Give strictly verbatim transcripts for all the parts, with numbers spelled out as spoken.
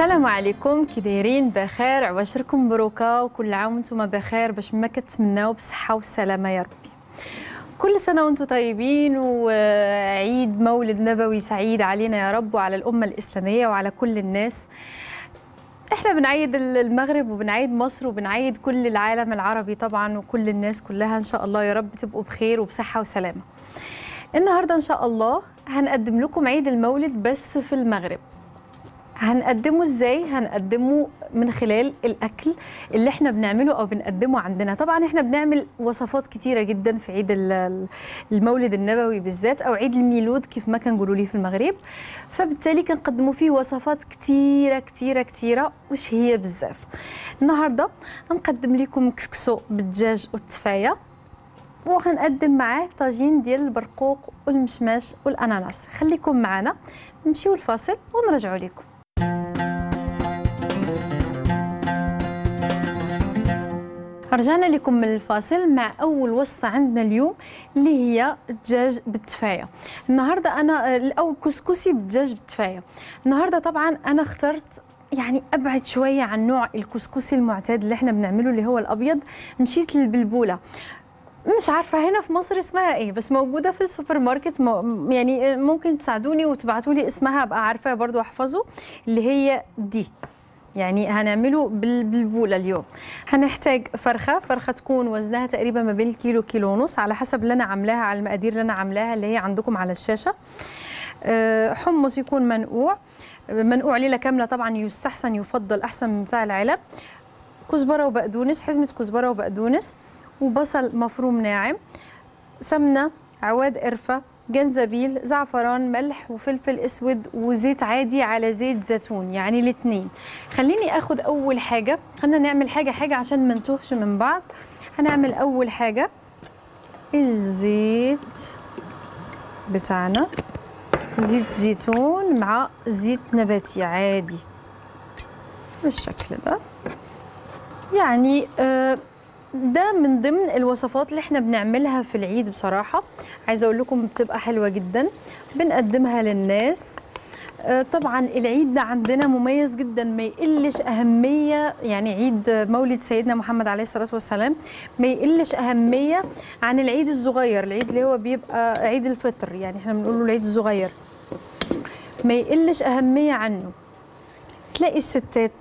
السلام عليكم، كي دايرين؟ بخير، عواشركم مبروكه وكل عام وانتم بخير باش ما كتمناو بالصحه والسلامه يا ربي. كل سنه وانتم طيبين وعيد مولد نبوي سعيد علينا يا رب وعلى الامه الاسلاميه وعلى كل الناس. احنا بنعيد المغرب وبنعيد مصر وبنعيد كل العالم العربي طبعا وكل الناس كلها، ان شاء الله يا رب تبقوا بخير وبصحه وسلامه. النهارده ان شاء الله هنقدم لكم عيد المولد بس في المغرب. هنقدمه ازاي؟ هنقدمه من خلال الاكل اللي احنا بنعمله او بنقدمه عندنا. طبعا احنا بنعمل وصفات كتيره جدا في عيد المولد النبوي بالذات او عيد الميلود كيف ما كنقولوا ليه في المغرب، فبالتالي كنقدموا فيه وصفات كتيره كتيره كتيره وش هي بزاف. النهارده هنقدم لكم كسكسو بالدجاج والتفايه، وهنقدم معاه طاجين ديال البرقوق والمشماش والاناناس. خليكم معنا، نمشيو الفاصل ونرجعوا لكم. رجعنا لكم من الفاصل مع أول وصفة عندنا اليوم اللي هي الدجاج بالتفاية. النهاردة أنا أو كسكسي بالدجاج بالتفاية. النهاردة طبعا أنا اخترت يعني أبعد شوية عن نوع الكسكسي المعتاد اللي احنا بنعمله اللي هو الأبيض. مشيت للبلبولة، مش عارفة هنا في مصر اسمها ايه بس موجودة في السوبر ماركت، مو يعني ممكن تساعدوني وتبعتوا لي اسمها أبقى عارفة برضو أحفظه، اللي هي دي. يعني هنعمله بالبلبوله اليوم. هنحتاج فرخه، فرخه تكون وزنها تقريبا ما بين كيلو كيلو ونص على حسب اللي انا عاملاها على المقادير اللي انا عاملاها اللي هي عندكم على الشاشه. حمص يكون منقوع، منقوع ليله كامله طبعا، يستحسن يفضل احسن من بتاع العلب. كزبره وبقدونس، حزمه كزبره وبقدونس، وبصل مفروم ناعم، سمنه، عواد قرفه، جنزبيل، زعفران، ملح وفلفل اسود وزيت عادي على زيت زيتون، يعني الاثنين. خليني اخد اول حاجه، خلينا نعمل حاجه حاجه عشان ما نتوهش من بعض. هنعمل اول حاجه الزيت بتاعنا، زيت زيتون مع زيت نباتي عادي بالشكل ده. يعني آه ده من ضمن الوصفات اللي احنا بنعملها في العيد، بصراحة عايزة اقول لكم بتبقى حلوة جدا بنقدمها للناس. طبعا العيد ده عندنا مميز جدا، ما يقلش أهمية، يعني عيد مولد سيدنا محمد عليه الصلاة والسلام ما يقلش أهمية عن العيد الصغير، العيد اللي هو بيبقى عيد الفطر، يعني احنا بنقوله العيد الصغير ما يقلش أهمية عنه. تلاقي الستات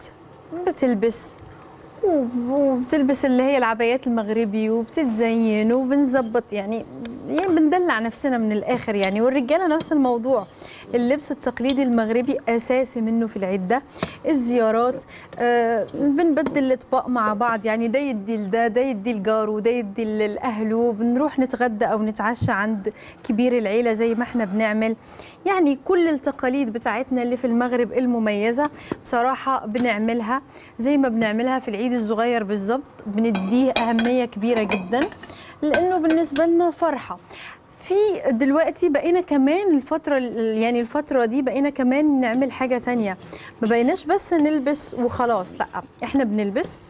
بتلبس وبتلبس اللي هي العبايات المغربي وبتتزين وبنظبط، يعني يعني بندلع نفسنا من الاخر يعني. والرجاله نفس الموضوع، اللبس التقليدي المغربي اساسي منه في العيد ده. الزيارات آه بنبدل الاطباق مع بعض، يعني ده يدي لده، ده يدي لجاره، ده يدي لاهله، بنروح نتغدى او نتعشى عند كبير العيله زي ما احنا بنعمل. يعني كل التقاليد بتاعتنا اللي في المغرب المميزه بصراحه بنعملها زي ما بنعملها في العيد الصغير بالظبط، بنديه اهميه كبيره جدا لانه بالنسبه لنا فرحه. في دلوقتي بقينا كمان الفتره، يعني الفتره دي بقينا كمان نعمل حاجه تانية، ما بقيناش بس نلبس وخلاص، لا احنا بنلبس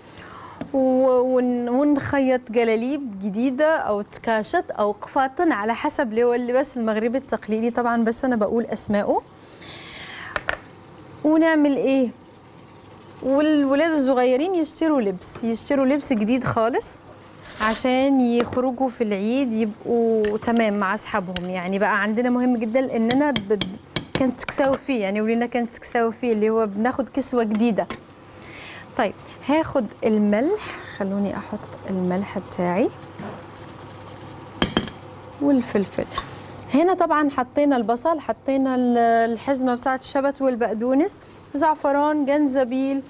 ونخيط جلاليب جديده او تكاشط او قفاطن على حسب اللي هو اللباس المغربي التقليدي طبعا، بس انا بقول اسمائه. ونعمل ايه؟ والولاد الصغيرين يشتروا لبس، يشتروا لبس جديد خالص عشان يخرجوا في العيد يبقوا تمام مع اصحابهم. يعني بقى عندنا مهم جدا اننا ب... كانت تكساوي فيه، يعني ولينا كانت تكساوي فيه اللي هو بناخد كسوه جديده. طيب هاخد الملح، خلوني احط الملح بتاعي والفلفل. هنا طبعا حطينا البصل، حطينا الحزمه بتاعت الشبت والبقدونس، زعفران، جنزبيل،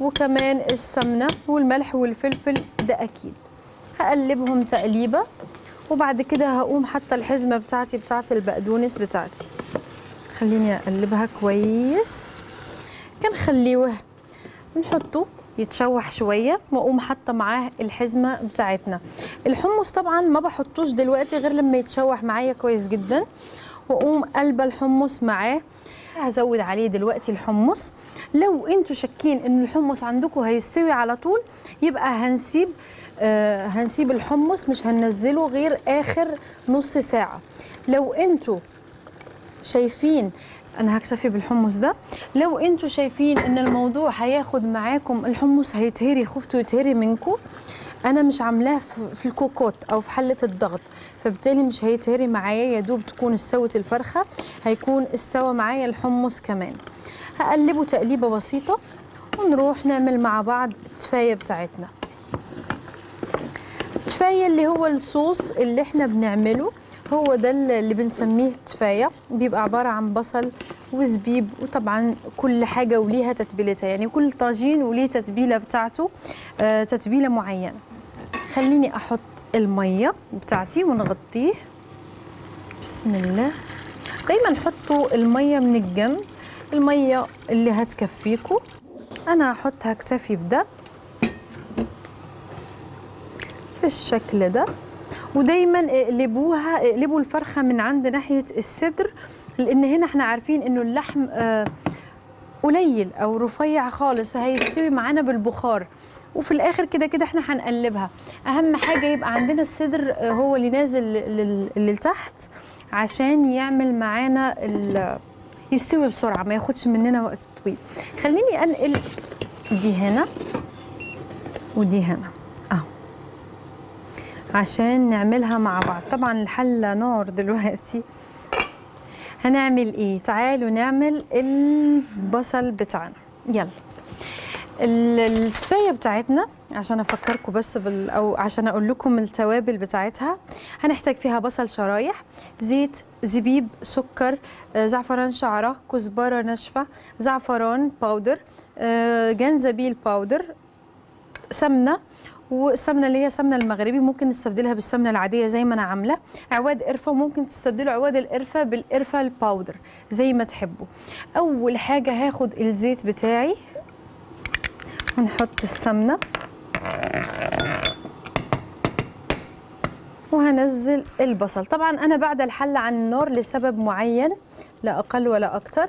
وكمان السمنه والملح والفلفل ده اكيد. هقلبهم تقليبه وبعد كده هقوم حاطه الحزمه بتاعتي بتاعت البقدونس بتاعتي، خليني اقلبها كويس. كنخليوه نحطه يتشوح شويه واقوم حاطه معاه الحزمه بتاعتنا. الحمص طبعا ما بحطوش دلوقتي غير لما يتشوح معايا كويس جدا، واقوم قلبه الحمص معاه. هزود عليه دلوقتي الحمص. لو انتوا شاكين ان الحمص عندكم هيستوي على طول يبقى هنسيب آه هنسيب الحمص، مش هننزله غير اخر نص ساعه. لو انتوا شايفين انا هكتفي بالحمص ده. لو انتوا شايفين ان الموضوع هياخد معاكم الحمص هيتهري، خفتوا يتهري منكم، انا مش عاملاه في الكوكوت او في حله الضغط، فبالتالي مش هيتهري معايا، يا دوب تكون استوت الفرخه هيكون استوى معايا الحمص كمان. هقلبه تقليبه بسيطه ونروح نعمل مع بعض التفايه بتاعتنا. التفايه اللي هو الصوص اللي احنا بنعمله هو ده اللي بنسميه التفايه، بيبقى عباره عن بصل وزبيب، وطبعا كل حاجه وليها تتبيلتها، يعني كل طاجين وليه تتبيله بتاعته، آه تتبيله معينه. خليني احط الميه بتاعتي ونغطيه. بسم الله. دايما حطوا الميه من الجنب، الميه اللي هتكفيكم. انا هحط هكتفي بده بالشكل ده. ودايما اقلبوها، اقلبوا الفرخه من عند ناحيه الصدر، لان هنا احنا عارفين انه اللحم قليل او رفيع خالص، فهيستوي معانا بالبخار، وفي الاخر كده كده احنا هنقلبها. اهم حاجه يبقى عندنا الصدر هو اللي نازل للتحت عشان يعمل معانا يستوي بسرعه، ما ياخدش مننا وقت طويل. خليني انقل دي هنا ودي هنا عشان نعملها مع بعض. طبعا الحله نار دلوقتي. هنعمل ايه؟ تعالوا نعمل البصل بتاعنا. يلا التفايه بتاعتنا، عشان افكركم بس بال او عشان اقول لكم التوابل بتاعتها، هنحتاج فيها بصل شرايح، زيت، زبيب، سكر، زعفران شعره، كزبره ناشفه، زعفران باودر، جنزبيل باودر، سمنه، والسمنه اللي هي السمنه المغربي ممكن نستبدلها بالسمنه العاديه زي ما انا عامله، اعواد قرفه، ممكن تستبدلوا اعواد القرفه بالقرفه الباودر زي ما تحبوا. اول حاجه هاخد الزيت بتاعي ونحط السمنه وهنزل البصل. طبعا انا بعد الحله عن النار لسبب معين، لا اقل ولا اكتر،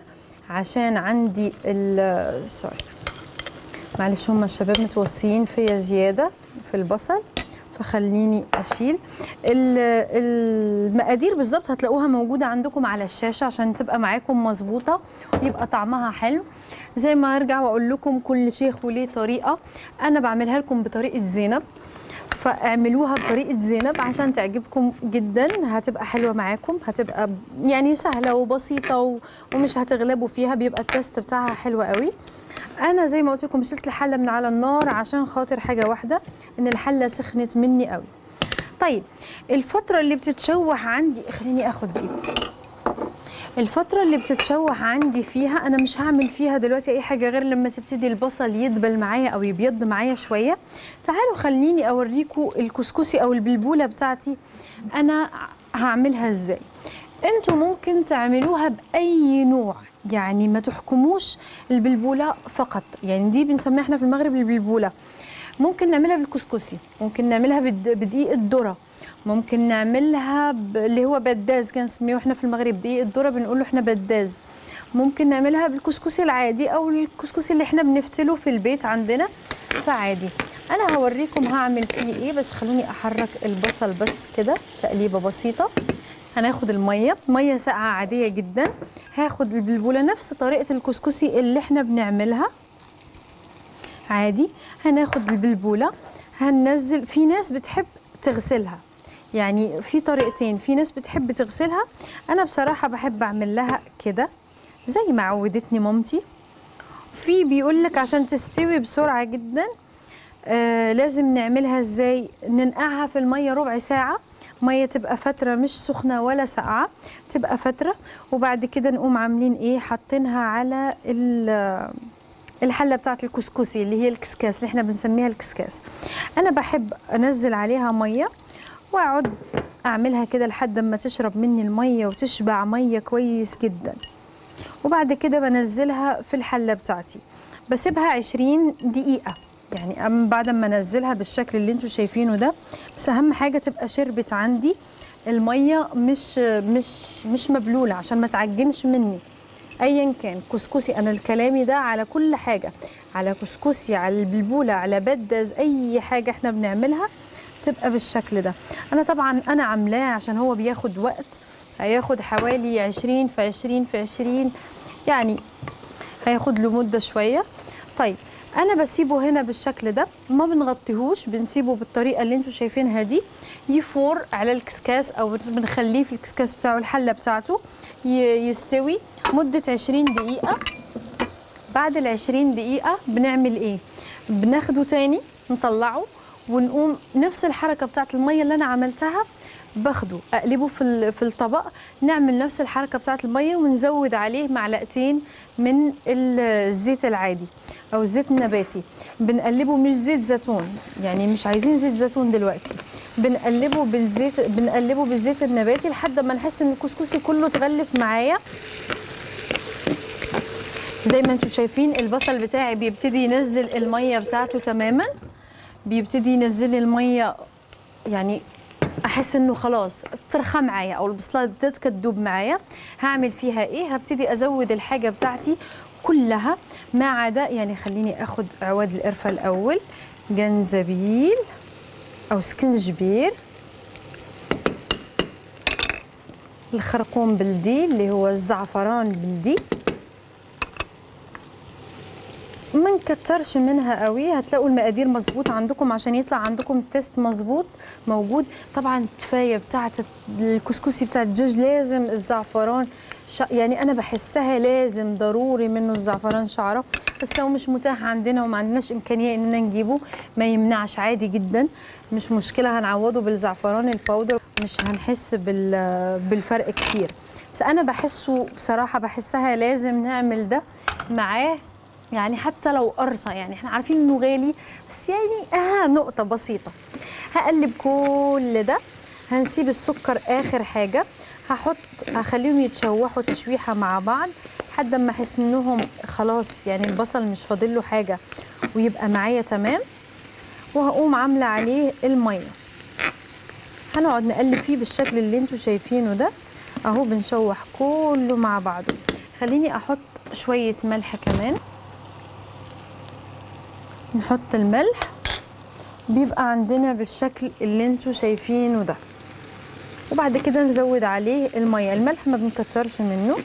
عشان عندي ال سوري معلش هما الشباب متوصيين فيا زياده في البصل، فخليني اشيل المقادير بالظبط. هتلاقوها موجوده عندكم على الشاشه عشان تبقى معاكم مظبوطه ويبقى طعمها حلو. زي ما هرجع واقول لكم كل شيخ وليه طريقه، انا بعملها لكم بطريقه زينب، فاعملوها بطريقه زينب عشان تعجبكم جدا، هتبقى حلوه معاكم، هتبقى يعني سهله وبسيطه ومش هتغلبوا فيها، بيبقى التست بتاعها حلو قوي. انا زي ما قلت لكم شلت الحله من على النار عشان خاطر حاجه واحده، ان الحله سخنت مني قوي. طيب الفتره اللي بتتشوح عندي، خليني اخد دي، الفتره اللي بتتشوح عندي فيها انا مش هعمل فيها دلوقتي اي حاجه غير لما تبتدي البصل يدبل معايا او يبيض معايا شويه. تعالوا خليني اوريكم الكسكسي او البلبوله بتاعتي انا هعملها ازاي. انتوا ممكن تعملوها باي نوع، يعني ما تحكموش البلبوله فقط، يعني دي بنسميها احنا في المغرب البلبوله. ممكن نعملها بالكسكسي، ممكن نعملها بدقيق الذره، ممكن نعملها اللي هو بداز كنسميه احنا في المغرب، دقيق الذره بنقول له احنا بداز. ممكن نعملها بالكسكسي العادي او الكسكسي اللي احنا بنفتله في البيت عندنا، فعادي. انا هوريكم هعمل فيه ايه، بس خلوني احرك البصل بس كده تقليبه بسيطه. هناخد الميه، ميه ساقعه عاديه جدا، هاخد البلبوله نفس طريقه الكسكسي اللي احنا بنعملها عادي. هناخد البلبوله هننزل، في ناس بتحب تغسلها، يعني في طريقتين، في ناس بتحب تغسلها، انا بصراحه بحب اعمل لها كده زي ما عودتني مامتي. في بيقول لك عشان تستوي بسرعه جدا آه لازم نعملها ازاي، ننقعها في الميه ربع ساعه، ميه تبقى فتره مش سخنه ولا ساقعه، تبقى فتره، وبعد كده نقوم عاملين ايه، حاطينها على الحله بتاعه الكسكسي اللي هي الكسكاس اللي احنا بنسميها الكسكاس. انا بحب انزل عليها ميه واقعد اعملها كده لحد ما تشرب مني الميه وتشبع ميه كويس جدا، وبعد كده بنزلها في الحله بتاعتي، بسيبها عشرين دقيقه، يعني أم بعد ما انزلها بالشكل اللي انتوا شايفينه ده. بس اهم حاجه تبقى شربت عندي الميه، مش مش مش مبلوله عشان ما تعجنش مني. ايا كان كسكسي، انا الكلامي ده على كل حاجه، على كسكسي، على البلبوله، على بدز، اي حاجه احنا بنعملها تبقى بالشكل ده. انا طبعا انا عاملاه عشان هو بياخد وقت، هياخد حوالي عشرين في عشرين في عشرين يعني هياخد له مده شويه. طيب انا بسيبه هنا بالشكل ده، ما بنغطيهوش، بنسيبه بالطريقه اللي انتم شايفينها دي يفور على الكسكاس، او بنخليه في الكسكاس بتاعه الحله بتاعته يستوي مده عشرين دقيقه. بعد ال عشرين دقيقه بنعمل ايه؟ بناخده تاني نطلعه ونقوم نفس الحركه بتاعه الميه اللي انا عملتها، باخده اقلبه في في الطبق، نعمل نفس الحركه بتاعه الميه ونزود عليه معلقتين من الزيت العادي او الزيت النباتي. بنقلبه مش زيت زيتون، يعني مش عايزين زيت زيتون دلوقتي، بنقلبه بالزيت بنقلبه بالزيت النباتي لحد ما نحس ان الكسكسي كله اتغلف معايا. زي ما انتم شايفين البصل بتاعي بيبتدي ينزل الميه بتاعته تماما، بيبتدي ينزل الميه، يعني احس انه خلاص ترخى معايا او البصلات بدات تدوب معايا. هعمل فيها ايه؟ هبتدي ازود الحاجه بتاعتي كلها ما عدا، يعني خليني اخد عواد القرفه الاول، جنزبيل او سكنجبير، الخرقوم بلدي اللي هو الزعفران بلدي، ما نكترش منها قوي، هتلاقوا المقادير مظبوط عندكم عشان يطلع عندكم التست مظبوط موجود. طبعا الكفايه بتاعه الكسكسي بتاع الدجاج لازم الزعفران، يعني انا بحسها لازم ضروري منه الزعفران شعره، بس لو مش متاح عندنا وما عندناش امكانيه اننا نجيبه ما يمنعش، عادي جدا مش مشكله، هنعوضه بالزعفران الباودر، مش هنحس بالفرق كتير. بس انا بحسه بصراحه، بحسها لازم نعمل ده معاه، يعني حتى لو قرصه، يعني احنا عارفين انه غالي بس يعني اه نقطه بسيطه. هقلب كل ده، هنسيب السكر اخر حاجه، هحط هخليهم يتشوحوا تشويحه مع بعض لحد ما احس انهم خلاص، يعني البصل مش فاضل له حاجه ويبقى معايا تمام. وهقوم عامله عليه الميه، هنقعد نقلب فيه بالشكل اللي انتم شايفينه ده اهو، بنشوح كله مع بعضه. خليني احط شويه ملح كمان، نحط الملح، بيبقى عندنا بالشكل اللي انتوا شايفينه ده. وبعد كده نزود عليه الميه، الملح ما بنكترش منه.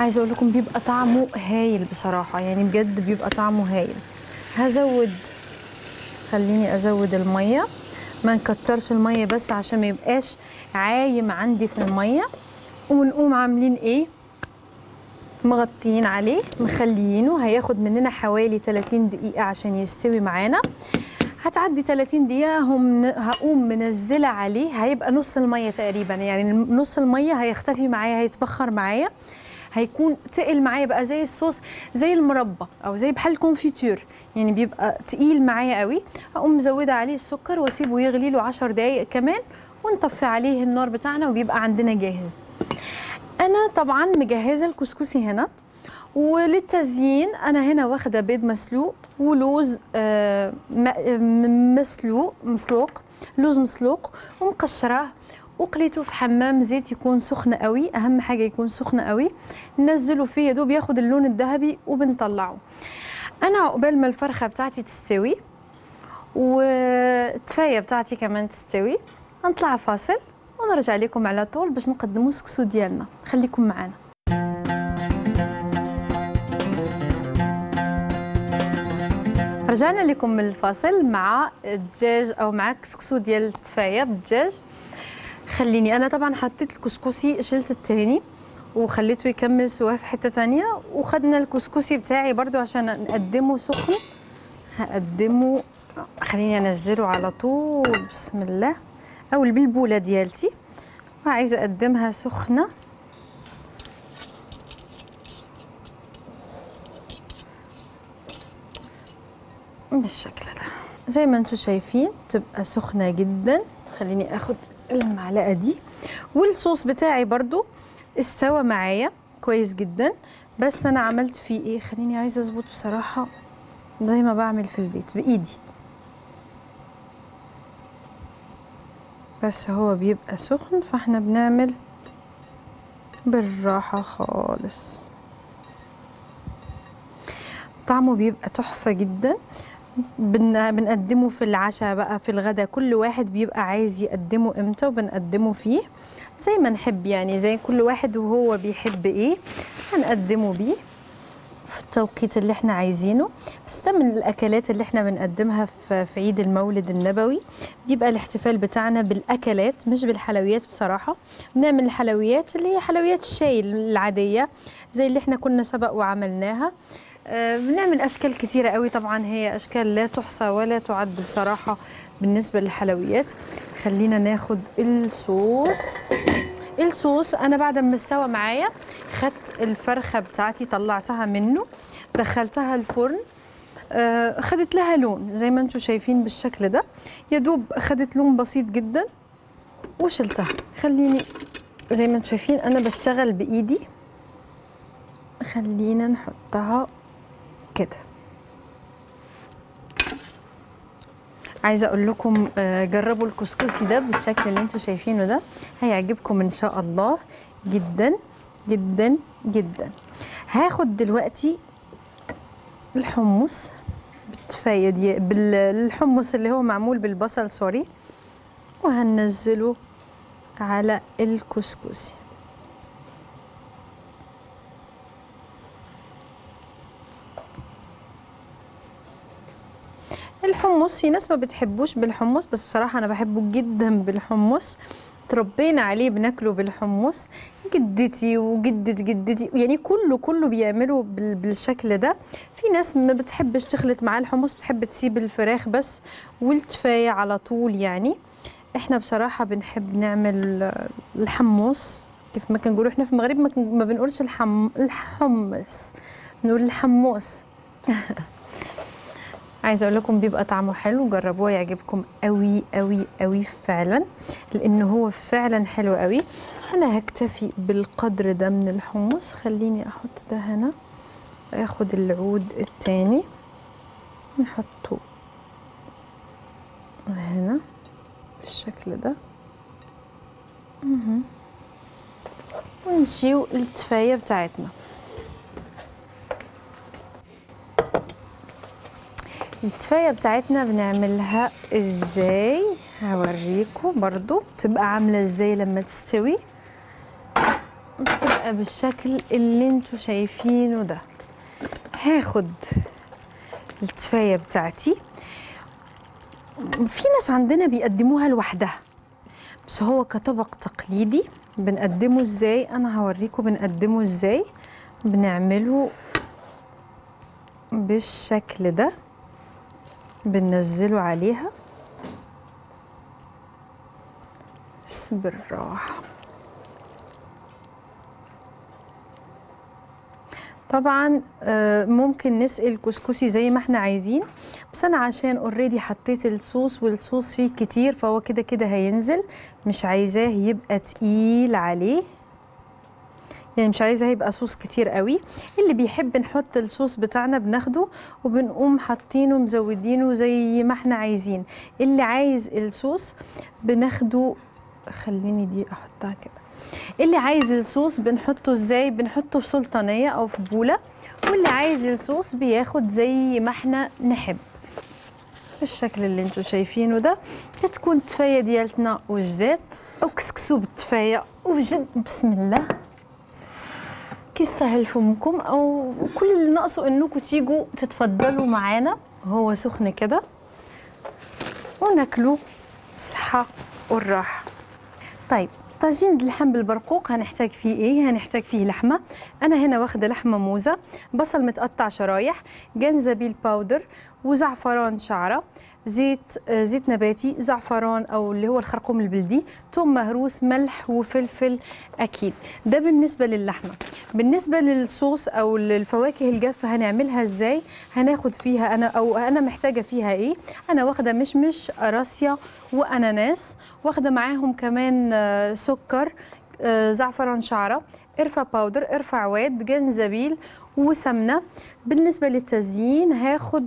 عايزه اقول لكم بيبقى طعمه هايل بصراحه، يعني بجد بيبقى طعمه هايل. هزود، خليني ازود الميه، ما نكترش الميه بس عشان ما يبقاش عايم عندي في الميه. ونقوم عاملين ايه؟ مغطيين عليه، مخليينه هياخد مننا حوالي ثلاثين دقيقة عشان يستوي معانا. هتعدي ثلاثين دقيقة هم هقوم منزلة عليه، هيبقى نص المية تقريبا، يعني نص المية هيختفي معايا، هيتبخر معايا، هيكون تقل معايا بقى زي الصوص، زي المربى او زي بحال الكونفيتير، يعني بيبقى تقيل معايا قوي. هقوم مزودة عليه السكر واسيبه يغلي له عشر دقايق كمان، ونطفي عليه النار بتاعنا وبيبقى عندنا جاهز. أنا طبعاً مجهزة الكسكسي هنا، وللتزيين أنا هنا واخدة بيض مسلوق ولوز آه مسلوق مسلوق لوز مسلوق، ومقشراه وقليته في حمام زيت يكون سخن قوي، أهم حاجة يكون سخن قوي، ننزله فيه يا دوب ياخد اللون الذهبي وبنطلعه. أنا عقبال ما الفرخة بتاعتي تستوي والتفاية بتاعتي كمان تستوي هنطلع فاصل ونرجع لكم على طول باش نقدموا السكسو ديالنا، خليكم معنا. رجعنا لكم من الفاصل مع الدجاج او مع السكسو ديال التفايه بالدجاج. خليني انا طبعا حطيت الكسكسي، شلت التاني وخليته يكمل سواه في حته ثانيه، وخدنا الكسكسي بتاعي برضو عشان نقدمه سخن، هقدمه خليني انزله على طول بسم الله، او البلبوله ديالتي، وعايزه اقدمها سخنه. بالشكل ده زي ما انتم شايفين تبقى سخنه جدا. خليني اخد المعلقه دي، والصوص بتاعي برضو استوى معايا كويس جدا. بس انا عملت فيه ايه؟ خليني عايزه اظبط بصراحه زي ما بعمل في البيت بايدي، بس هو بيبقى سخن فاحنا بنعمل بالراحة خالص. طعمه بيبقى تحفة جدا. بنقدمه في العشاء بقى في الغداء، كل واحد بيبقى عايز يقدمه امتى وبنقدمه فيه زي ما نحب، يعني زي كل واحد وهو بيحب ايه هنقدمه بيه في التوقيت اللي احنا عايزينه. بس ده من الاكلات اللي احنا بنقدمها في عيد المولد النبوي، بيبقى الاحتفال بتاعنا بالاكلات مش بالحلويات. بصراحه بنعمل الحلويات اللي هي حلويات الشاي العاديه زي اللي احنا كنا سبق وعملناها. بنعمل اشكال كتيره قوي، طبعا هي اشكال لا تحصى ولا تعد بصراحه بالنسبه للحلويات. خلينا ناخد الصوص. الصوص انا بعد ما استوى معايا خدت الفرخه بتاعتي طلعتها منه دخلتها الفرن، خدت لها لون زي ما انتم شايفين بالشكل ده، يدوب خدت لون بسيط جدا وشلتها. خليني زي ما انتم شايفين انا بشتغل بايدي. خلينا نحطها كده. عايزه اقول لكم جربوا الكسكسي ده بالشكل اللي انتم شايفينه ده، هيعجبكم ان شاء الله جدا جدا جدا. هاخد دلوقتي الحمص بالتفايه دي، بالحمص اللي هو معمول بالبصل سوري، وهننزله على الكسكسي. الحمص في ناس ما بتحبوش بالحمص، بس بصراحة أنا بحبه جدا بالحمص، تربينا عليه بناكله بالحمص، جدتي وجدة جدتي يعني كله كله بيعملوا بالشكل ده. في ناس ما بتحبش تخلط معاه الحمص، بتحب تسيب الفراخ بس والتفاية على طول، يعني احنا بصراحة بنحب نعمل الحمص كيف ما كنقولوا احنا في المغرب، ما بنقولش الحم... الحمص بنقول الحمص. عايزه اقول لكم بيبقى طعمه حلو، جربوه يعجبكم قوي قوي قوي فعلا، لان هو فعلا حلو قوي. انا هكتفي بالقدر ده من الحمص. خليني احط ده هنا، اخد العود الثاني نحطه هنا بالشكل ده ونمشيو للتفايه بتاعتنا. التفايه بتاعتنا بنعملها ازاي هوريكم برضو، بتبقى عامله ازاي لما تستوي، بتبقى بالشكل اللي انتوا شايفينه ده. هاخد التفايه بتاعتي. في ناس عندنا بيقدموها لوحدها، بس هو كطبق تقليدي بنقدمه ازاي انا هوريكم بنقدمه ازاي. بنعمله بالشكل ده، بننزله عليها بس بالراحة. طبعا ممكن نسقي الكسكسي زي ما احنا عايزين، بس انا عشان اوريدي حطيت الصوص والصوص فيه كتير فهو كده كده هينزل، مش عايزاه يبقى تقيل عليه، يعني مش عايزة هيبقى صوص كتير قوي. اللي بيحب نحط الصوص بتاعنا بناخده وبنقوم حاطينه مزودينه زي ما احنا عايزين. اللي عايز الصوص بناخده، خليني دي احطها كده. اللي عايز الصوص بنحطه ازاي، بنحطه في سلطانية او في بولة، واللي عايز الصوص بياخد زي ما احنا نحب بالشكل اللي انتوا شايفينه ده. هتكون التفاية ديالتنا وجدات او كسكسو بالتفاية وجد. بسم الله يسهل فمكم، او كل اللي ناقصه انكم تيجوا تتفضلوا معانا وهو سخن كده وناكله بالصحه والراحه. طيب طاجين اللحم بالبرقوق هنحتاج فيه ايه؟ هنحتاج فيه لحمه، انا هنا واخده لحمه موزه، بصل متقطع شرايح، جنزبيل باودر، وزعفران شعره، زيت زيت نباتي، زعفران او اللي هو الخرقوم البلدي، ثوم مهروس، ملح وفلفل اكيد. ده بالنسبه للحمه. بالنسبه للصوص او الفواكه الجافه هنعملها ازاي، هناخد فيها انا او انا محتاجه فيها ايه. انا واخده مشمش، قراصيه، واناناس، واخده معاهم كمان سكر، زعفران شعره، قرفه باودر، قرفه عواد، جنزبيل، وسمنه. بالنسبه للتزيين هاخد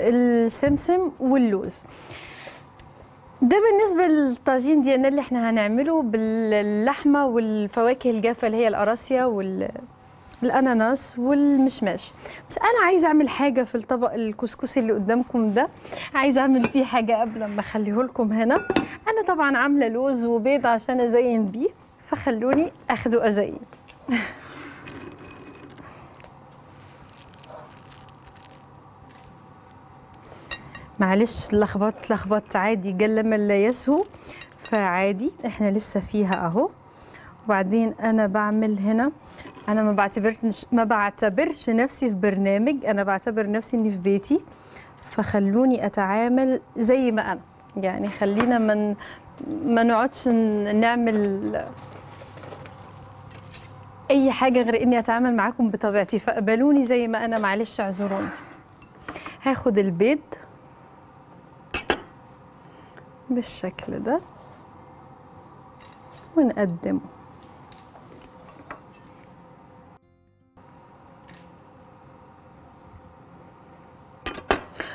السمسم واللوز. ده بالنسبه للطاجين ديالنا اللي احنا هنعمله باللحمه والفواكه الجافه اللي هي القراصيه الاناناس والمشماش. بس انا عايزه اعمل حاجه في الطبق الكسكسي اللي قدامكم ده، عايزه اعمل فيه حاجه قبل ما اخليه لكم هنا. انا طبعا عامله لوز وبيض عشان ازين بيه، فخلوني اخده ازين. معلش لخبطت لخبطت عادي، جل لما لا يسهو، فعادي احنا لسه فيها اهو. وبعدين انا بعمل هنا، انا ما بعتبرش ما بعتبرش نفسي في برنامج، انا بعتبر نفسي اني في بيتي، فخلوني اتعامل زي ما انا، يعني خلينا من ما نقعدش نعمل اي حاجه غير اني اتعامل معاكم بطبيعتي، فقبلوني زي ما انا، معلش اعذروني. هاخد البيض بالشكل ده ونقدمه.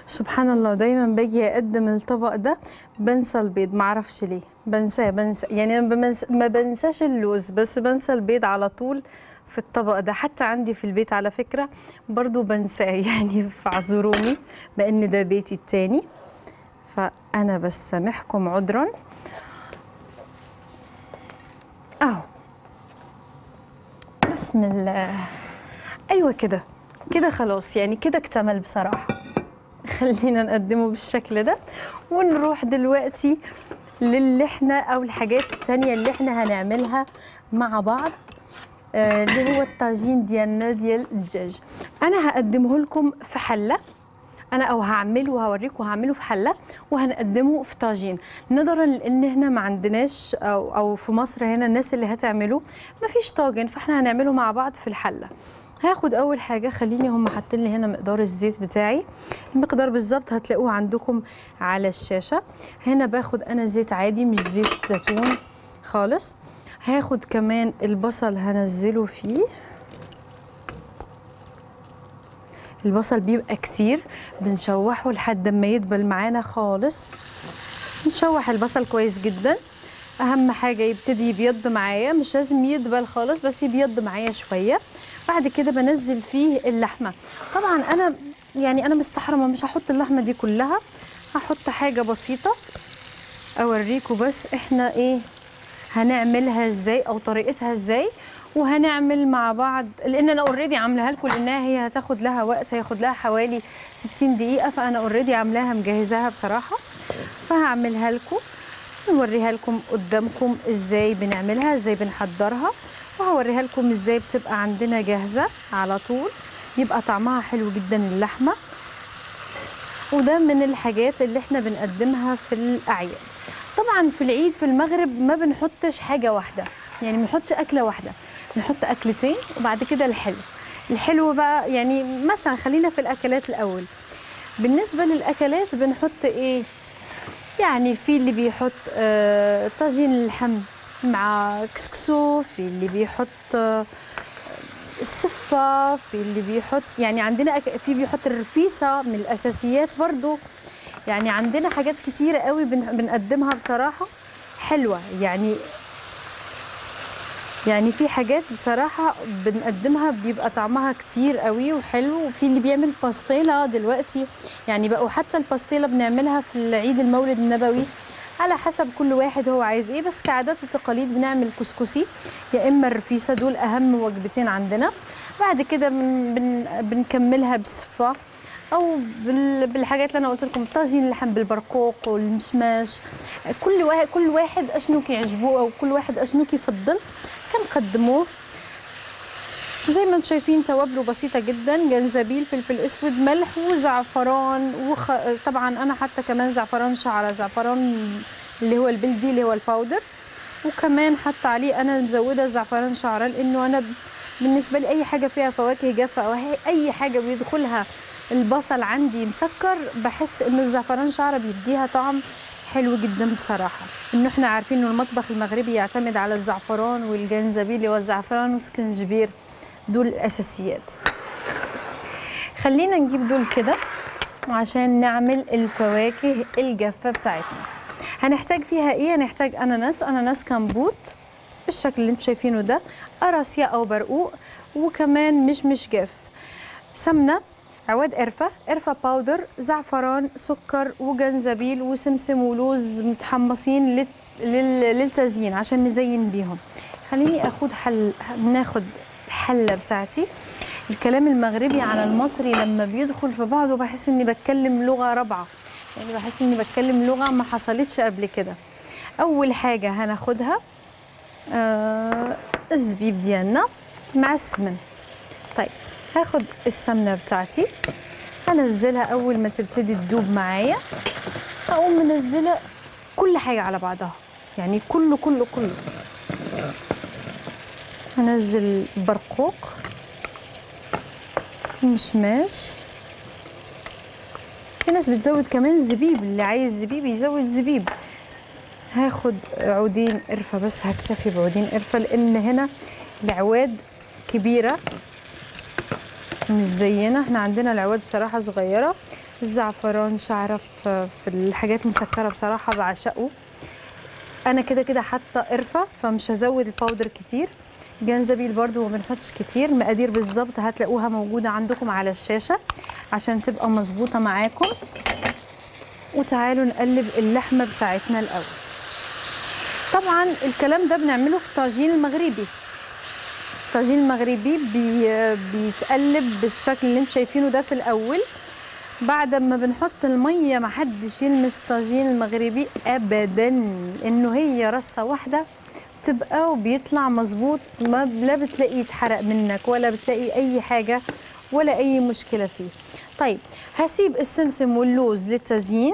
سبحان الله، دايما باجي اقدم الطبق ده بنسى البيض، معرفش ليه بنساه، بنسى يعني انا بمس... ما بنساش اللوز، بس بنسى البيض على طول في الطبق ده. حتى عندي في البيت على فكره برضو بنساه، يعني فاعذروني بان ده بيتي التاني، فانا بسامحكم عذرا اهو. بسم الله، ايوه كده كده خلاص، يعني كده اكتمل بصراحه. خلينا نقدمه بالشكل ده ونروح دلوقتي للي احنا او الحاجات التانية اللي احنا هنعملها مع بعض، آه اللي هو الطاجين ديالنا ديال الدجاج. انا هقدمه لكم في حله، انا او هعمله وهوريكم هعمله في حله وهنقدمه في طاجين، نظرا لان احنا ما عندناش او او في مصر هنا الناس اللي هتعمله ما فيش طاجن، فاحنا هنعمله مع بعض في الحله. هاخد اول حاجه، خليني هم حاطين لي هنا مقدار الزيت بتاعي، المقدار بالظبط هتلاقوه عندكم على الشاشه. هنا باخد انا زيت عادي مش زيت زيتون خالص. هاخد كمان البصل هنزله فيه، البصل بيبقى كتير، بنشوحه لحد ما يدبل معانا خالص. نشوح البصل كويس جدا، اهم حاجه يبتدي يبيض معايا، مش لازم يدبل خالص بس يبيض معايا شويه. بعد كده بنزل فيه اللحمه، طبعا انا يعني انا مستحرمه مش هحط اللحمه دي كلها، هحط حاجه بسيطه اوريكم بس احنا ايه هنعملها ازاي او طريقتها ازاي، وهنعمل مع بعض لان انا اوريدي عاملاها لكم، لانها هي هتاخد لها وقت، هياخد لها حوالي ستين دقيقه، فانا اوريدي عاملاها مجهزاها بصراحه، فهعملها لكم ونوريها لكم قدامكم ازاي بنعملها، ازاي بنحضرها، وهوريها لكم ازاي بتبقى عندنا جاهزه على طول، يبقى طعمها حلو جدا اللحمه. وده من الحاجات اللي احنا بنقدمها في الاعياد. طبعا في العيد في المغرب ما بنحطش حاجه واحده، يعني ما بنحطش اكله واحده، نحط اكلتين وبعد كده الحلو. الحلو بقى يعني مثلا خلينا في الاكلات الاول. بالنسبه للاكلات بنحط ايه؟ يعني في اللي بيحط آه طاجين اللحم مع كسكسو، في اللي بيحط آه السفه، في اللي بيحط يعني عندنا أك... في بيحط الرفيسه من الاساسيات برضو، يعني عندنا حاجات كتيره قوي بن... بنقدمها بصراحه حلوه، يعني يعني في حاجات بصراحه بنقدمها بيبقى طعمها كتير قوي وحلو. وفي اللي بيعمل باستيلا دلوقتي، يعني بقوا حتى الباستيلا بنعملها في عيد المولد النبوي، على حسب كل واحد هو عايز ايه، بس كعادات وتقاليد بنعمل كسكسي يا اما الرفيسه، دول اهم وجبتين عندنا. بعد كده بن بنكملها بصفة او بالحاجات اللي انا قلت لكم، طاجين اللحم بالبرقوق والمشماش، كل واحد كل واحد اشنو كيعجبوه او كل واحد اشنو كيفضل كنقدموه. زي ما انتم شايفين توابله بسيطه جدا، جنزبيل، فلفل اسود، ملح وزعفران، وخ... طبعا انا حتى كمان زعفران شعره، زعفران اللي هو البلدي اللي هو الباودر، وكمان حتى عليه انا مزوده زعفران شعره، لانه انا بالنسبه لي اي حاجه فيها فواكه جافه او اي حاجه بيدخلها البصل عندي مسكر، بحس ان الزعفران شعره بيديها طعم حلو جدا بصراحه. انه احنا عارفين ان المطبخ المغربي يعتمد على الزعفران والجنزبيل والزعفران والسكنجبير، دول الاساسيات. خلينا نجيب دول كده عشان نعمل الفواكه الجافه بتاعتنا. هنحتاج فيها ايه؟ هنحتاج اناناس، اناناس كمبوت، بالشكل اللي انتم شايفينه ده، قرصية أو برقوق، وكمان مشمش جاف، سمنة، عواد قرفة، قرفة باودر، زعفران، سكر وجنزبيل وسمسم ولوز متحمصين للتزيين عشان نزين بيهم. خليني اخد حل، ناخد الحله بتاعتي. الكلام المغربي على المصري لما بيدخل في بعضه بحس اني بتكلم لغه رابعه، يعني بحس اني بتكلم لغه ما حصلتش قبل كده. اول حاجه هناخدها آه الزبيب ديالنا مع السمن. طيب هاخد السمنه بتاعتي هنزلها اول ما تبتدي تدوب معايا، اقوم منزله كل حاجه على بعضها، يعني كله كله كله. هنزل برقوق، مشماش، في ناس بتزود كمان زبيب، اللي عايز زبيب يزود زبيب. هاخد عودين قرفه بس، هكتفي بعودين قرفه لان هنا العواد كبيره مش زينا، احنا عندنا العواد بصراحه صغيره. الزعفران شعره في الحاجات المسكره بصراحه بعشقه. انا كده كده حاطه قرفه فمش هزود الباودر كتير. جنزبيل برضو ما بنحطش كتير، مقادير بالظبط هتلاقوها موجوده عندكم على الشاشه عشان تبقى مظبوطه معاكم. وتعالوا نقلب اللحمه بتاعتنا الاول. طبعا الكلام ده بنعمله في الطاجين المغربي. الطاجين المغربي بي بيتقلب بالشكل اللي انتوا شايفينه ده في الاول. بعد ما بنحط الميه محدش يلمس الطاجين المغربي ابدا، لانه هي رصه واحده تبقى وبيطلع مظبوط، ما لا بتلاقي يتحرق منك ولا بتلاقي اي حاجه ولا اي مشكله فيه. طيب هسيب السمسم واللوز للتزيين.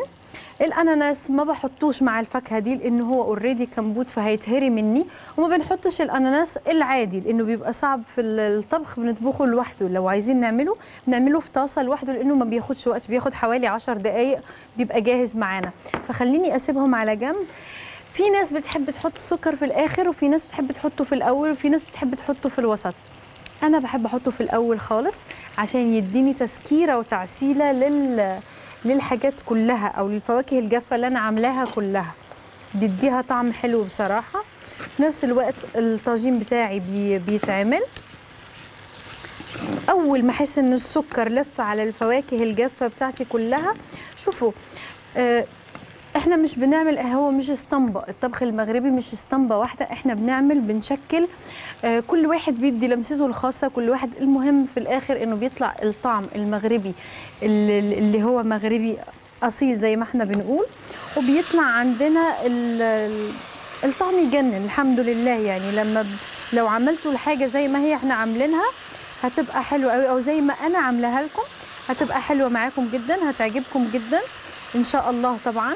الاناناس ما بحطوش مع الفاكهه دي لان هو اوريدي كمبوت فهيتهري مني، وما بنحطش الاناناس العادي لانه بيبقى صعب في الطبخ، بنطبخه لوحده. لو عايزين نعمله بنعمله في طاسه لوحده لانه ما بياخدش وقت، بياخد حوالي عشر دقائق بيبقى جاهز معانا، فخليني اسيبهم على جنب. في ناس بتحب تحط السكر في الاخر، وفي ناس بتحب تحطه في الاول، وفي ناس بتحب تحطه في الوسط. انا بحب احطه في الاول خالص عشان يديني تسكيره وتعسيله لل للحاجات كلها او للفواكه الجافه اللي انا عاملاها كلها، بيديها طعم حلو بصراحه. في نفس الوقت الطاجين بتاعي بي بيتعمل. اول ما احس ان السكر لف على الفواكه الجافه بتاعتي كلها، شوفوا آه احنا مش بنعمل، هو مش اسطمبه، الطبخ المغربي مش اسطمبه واحده، احنا بنعمل بنشكل آه كل واحد بيدي لمسته الخاصه، كل واحد المهم في الاخر انه بيطلع الطعم المغربي اللي هو مغربي اصيل زي ما احنا بنقول، وبيطلع عندنا الطعم يجنن الحمد لله. يعني لما لو عملتوا الحاجه زي ما هي احنا عاملينها هتبقى حلوه قوي، او زي ما انا عاملاها لكم هتبقى حلوه معاكم جدا، هتعجبكم جدا ان شاء الله طبعا.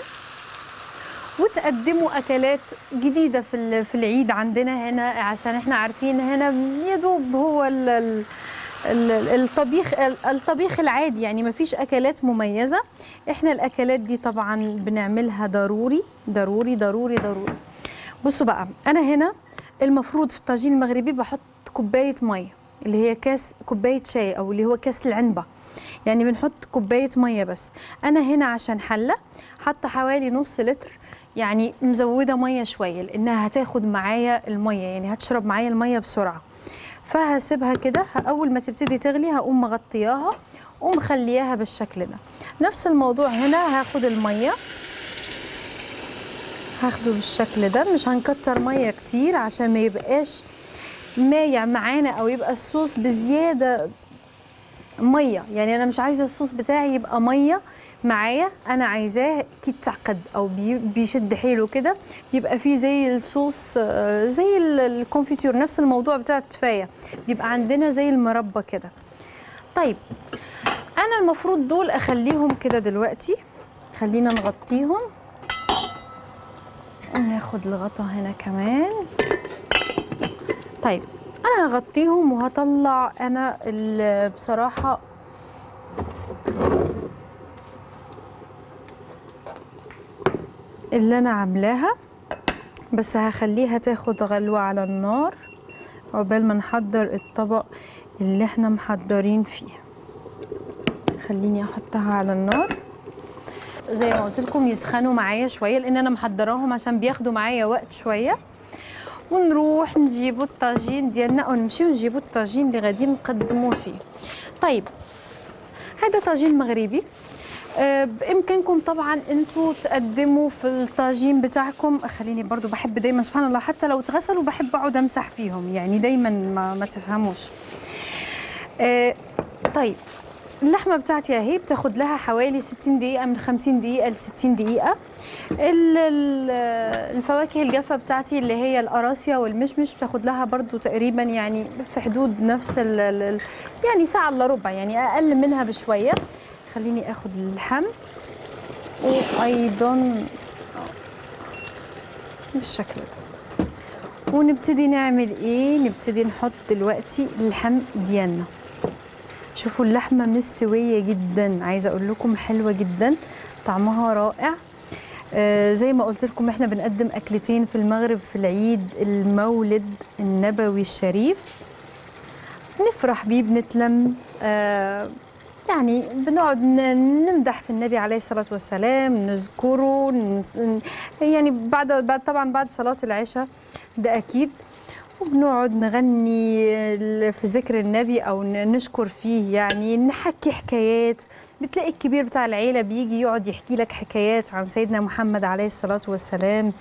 وتقدموا اكلات جديده في في العيد عندنا هنا، عشان احنا عارفين هنا يدوب هو الطبيخ الطبيخ العادي، يعني ما فيش اكلات مميزه. احنا الاكلات دي طبعا بنعملها ضروري ضروري ضروري ضروري. بصوا بقى، انا هنا المفروض في الطاجين المغربي بحط كوبايه ميه، اللي هي كاس كوبايه شاي او اللي هو كاس العنبه، يعني بنحط كوبايه ميه بس. انا هنا عشان حله حاطه حوالي نص لتر، يعني مزوده ميه شويه لانها هتاخد معايا الميه، يعني هتشرب معايا الميه بسرعه. فهسيبها كده، اول ما تبتدي تغلي هقوم مغطياها ومخلياها بالشكل ده. نفس الموضوع هنا، هاخد الميه هاخده بالشكل ده، مش هنكتر ميه كتير عشان ما يبقاش مايع معانا او يبقى الصوص بزياده ميه، يعني انا مش عايزه الصوص بتاعي يبقى ميه معايا، انا عايزاه كيتعقد او بيشد حيله كده، بيبقى فيه زي الصوص زي الكونفيتير. نفس الموضوع بتاع التفايه، بيبقى عندنا زي المربى كده. طيب انا المفروض دول اخليهم كده دلوقتي، خلينا نغطيهم، ناخد الغطا هنا كمان. طيب انا هغطيهم وهطلع انا بصراحه اللي انا عاملاها، بس هخليها تاخد غلوه على النار عقبال ما نحضر الطبق اللي احنا محضرين فيه. خليني احطها على النار زي ما قلت لكم، يسخنوا معايا شويه لان انا محضراهم عشان بياخدوا معايا وقت شويه. ونروح نجيبو الطاجين ديالنا ونمشيو نجيبو الطاجين اللي غادي نقدمو فيه. طيب هذا طاجين مغربي، بامكانكم طبعا انتم تقدموا في الطاجين بتاعكم. خليني برضو بحب دايما سبحان الله حتى لو تغسلوا بحب اقعد امسح فيهم، يعني دايما ما, ما تفهموش. آه طيب اللحمه بتاعتي اهي بتاخد لها حوالي ستين دقيقه، من خمسين دقيقه ل ستين دقيقه. الفواكه الجافه بتاعتي اللي هي القراصيه والمشمش بتاخد لها برضو تقريبا يعني في حدود نفس ال ال يعني ساعه الا ربع، يعني اقل منها بشويه. خليني اخد اللحم وايضا بالشكل ده. ونبتدي نعمل ايه؟ نبتدي نحط دلوقتي اللحم ديالنا. شوفوا اللحمه مستويه جدا، عايزه اقول لكم حلوه جدا، طعمها رائع. آه زي ما قلت لكم احنا بنقدم اكلتين في المغرب في العيد المولد النبوي الشريف، نفرح بيه بنتلم، آه يعني بنقعد نمدح في النبي عليه الصلاة والسلام، نذكره، يعني بعد بعد طبعا بعد صلاة العشاء ده أكيد، وبنقعد نغني في ذكر النبي أو نشكر فيه، يعني نحكي حكايات. بتلاقي الكبير بتاع العيلة بيجي يقعد يحكي لك حكايات عن سيدنا محمد عليه الصلاة والسلام،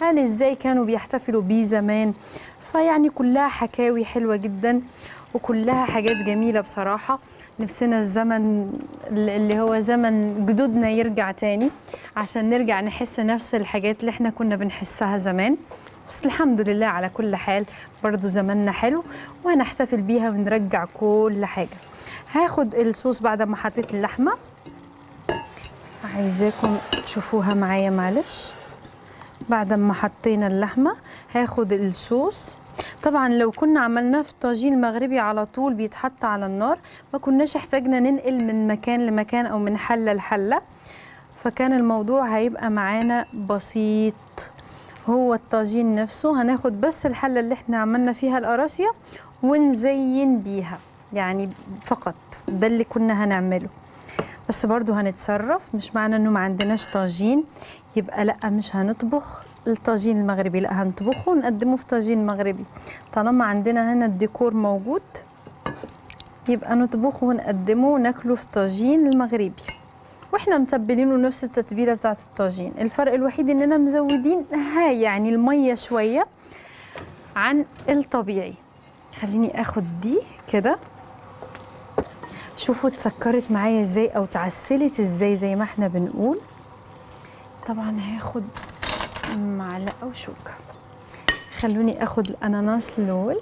عن إزاي كانوا بيحتفلوا بيه زمان. فيعني كلها حكاوي حلوة جدا وكلها حاجات جميلة بصراحة. نفسنا الزمن اللي هو زمن جدودنا يرجع تاني عشان نرجع نحس نفس الحاجات اللي احنا كنا بنحسها زمان. بس الحمد لله على كل حال برضو زماننا حلو وهنحتفل بيها ونرجع كل حاجة. هاخد الصوص بعد ما حطيت اللحمة، عايزاكم تشوفوها معايا معلش. بعد ما حطينا اللحمة هاخد الصوص. طبعا لو كنا عملناه في الطاجين المغربي على طول بيتحط على النار، ما كناش احتاجنا ننقل من مكان لمكان او من حله لحله، فكان الموضوع هيبقى معانا بسيط. هو الطاجين نفسه هناخد بس الحله اللي احنا عملنا فيها القراصيه ونزين بيها، يعني فقط ده اللي كنا هنعمله. بس برضو هنتصرف، مش معنى انه ما عندناش طاجين يبقى لا مش هنطبخ الطاجين المغربي، لا هنطبخه ونقدمه في طاجين مغربي. طالما عندنا هنا الديكور موجود يبقى نطبخه ونقدمه وناكله في طاجين المغربي، واحنا متبلينه نفس التتبيله بتاعه الطاجين. الفرق الوحيد اننا مزودين ها يعني الميه شويه عن الطبيعي. خليني اخد دي كده، شوفوا اتسكرت معايا ازاي او اتعسلت ازاي زي ما احنا بنقول. طبعا هاخد معلقه وشوكه. خلوني اخد الاناناس الاول،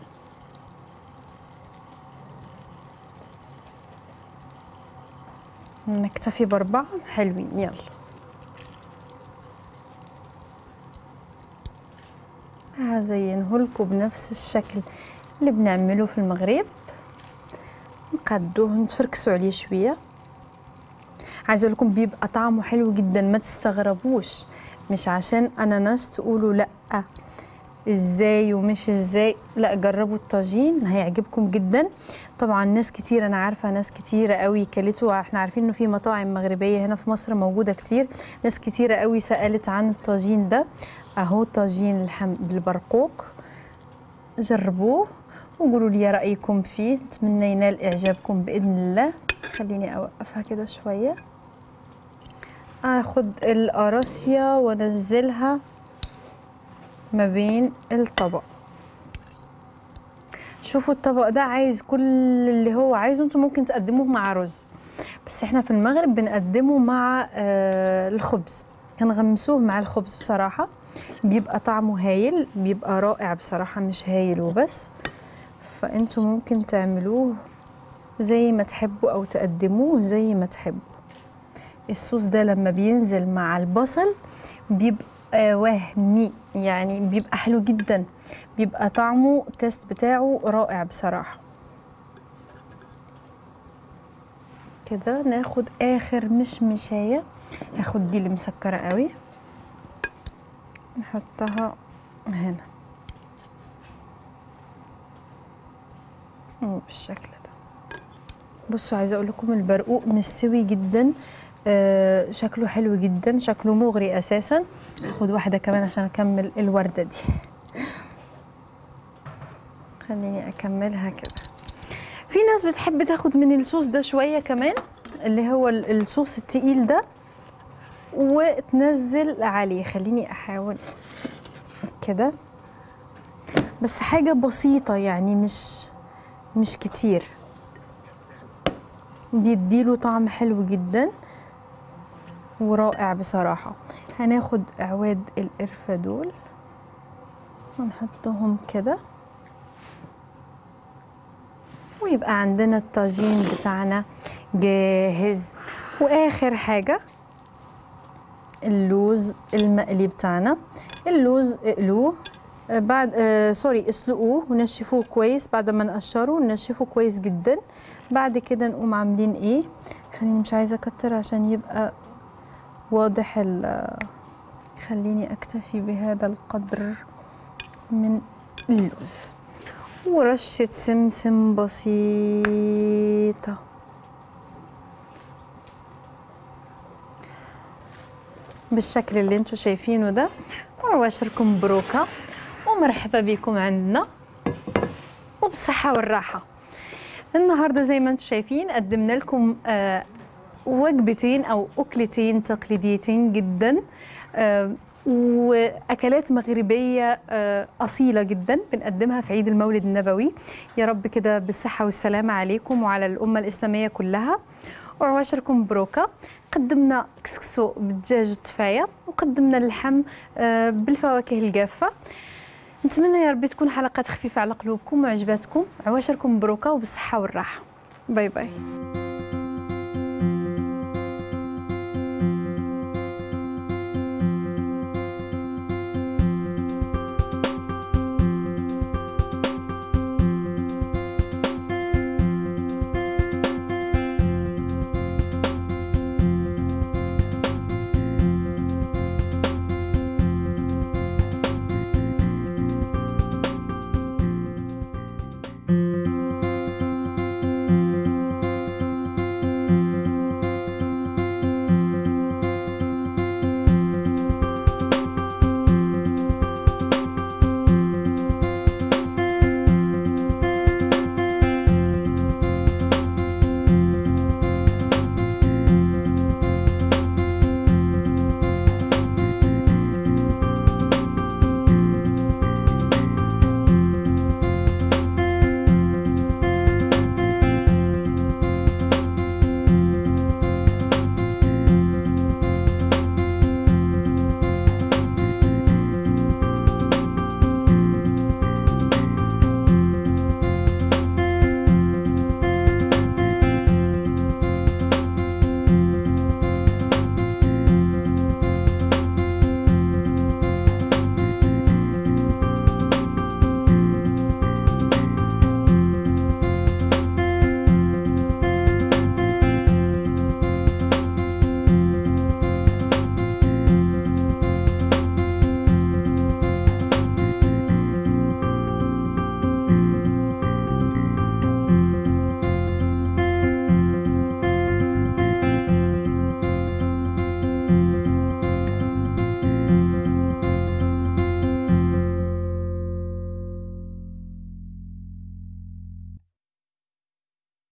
نكتفي باربعه حلوين. يلا هزينه لكم بنفس الشكل اللي بنعمله في المغرب، نقدوه نتفركسوا عليه شويه. عايزه اقول لكم بيبقى طعمه حلو جدا، ما تستغربوش، مش عشان اناناس تقولوا لا ازاي ومش ازاي، لا جربوا الطاجين هيعجبكم جدا. طبعا ناس كتير، انا عارفه ناس كتيره قوي كلتوا، احنا عارفين انه في مطاعم مغربيه هنا في مصر موجوده كتير، ناس كتيره قوي سالت عن الطاجين ده. اهو طاجين اللحم بالبرقوق، جربوه وقولوا لي رايكم فيه، اتمنى ينال اعجابكم باذن الله. خليني اوقفها كده شويه، اخد القراصيه وانزلها ما بين الطبق. شوفوا الطبق ده عايز كل اللي هو عايزه، انتم ممكن تقدموه مع رز، بس احنا في المغرب بنقدمه مع آه الخبز، هنغمسوه مع الخبز. بصراحه بيبقى طعمه هايل، بيبقى رائع بصراحه، مش هايل وبس. فانتم ممكن تعملوه زي ما تحبوا او تقدموه زي ما تحبوا. الصوص ده لما بينزل مع البصل بيبقى وهمي، يعني بيبقى حلو جدا، بيبقى طعمه التست بتاعه رائع بصراحة. كده ناخد آخر مشمشاية، ناخد دي اللي مسكرة قوي نحطها هنا وبالشكل ده. بصوا عايزة اقول لكم البرقوق مستوي جدا، آه شكله حلو جدا، شكله مغري اساسا. هاخد واحده كمان عشان اكمل الورده دي. خليني اكملها كده. في ناس بتحب تاخد من الصوص ده شويه كمان، اللي هو الصوص التقيل ده، وتنزل عليه. خليني احاول كده، بس حاجه بسيطه يعني، مش مش كتير، بيديله طعم حلو جدا ورائع بصراحه. هناخد اعواد القرفه دول ونحطهم كده، ويبقى عندنا الطاجين بتاعنا جاهز. واخر حاجه اللوز المقلي بتاعنا. اللوز اقلوه بعد آه سوري اسلقوه ونشفوه كويس، بعد ما نقشره نشفوه كويس جدا. بعد كده نقوم عاملين ايه، خليني مش عايزه اكتر عشان يبقى واضح ال، خليني اكتفي بهذا القدر من اللوز، ورشه سمسم بسيطه، بالشكل اللي انتوا شايفينه ده. وعواشركم بروكه، ومرحبا بكم عندنا وبالصحه والراحه. النهارده زي ما انتم شايفين قدمنا لكم آه وجبتين او اكلتين تقليديتين جدا، آه واكلات مغربيه آه اصيله جدا بنقدمها في عيد المولد النبوي. يا رب كده بالصحه والسلامه عليكم وعلى الامه الاسلاميه كلها. وعواشركم بروكه، قدمنا كسكسو بالدجاج والتفايه، وقدمنا اللحم آه بالفواكه الجافه. نتمنى يا ربي تكون حلقات خفيفة على قلوبكم وعجباتكم. عواشركم مبروكة وبالصحة والراحة. باي باي.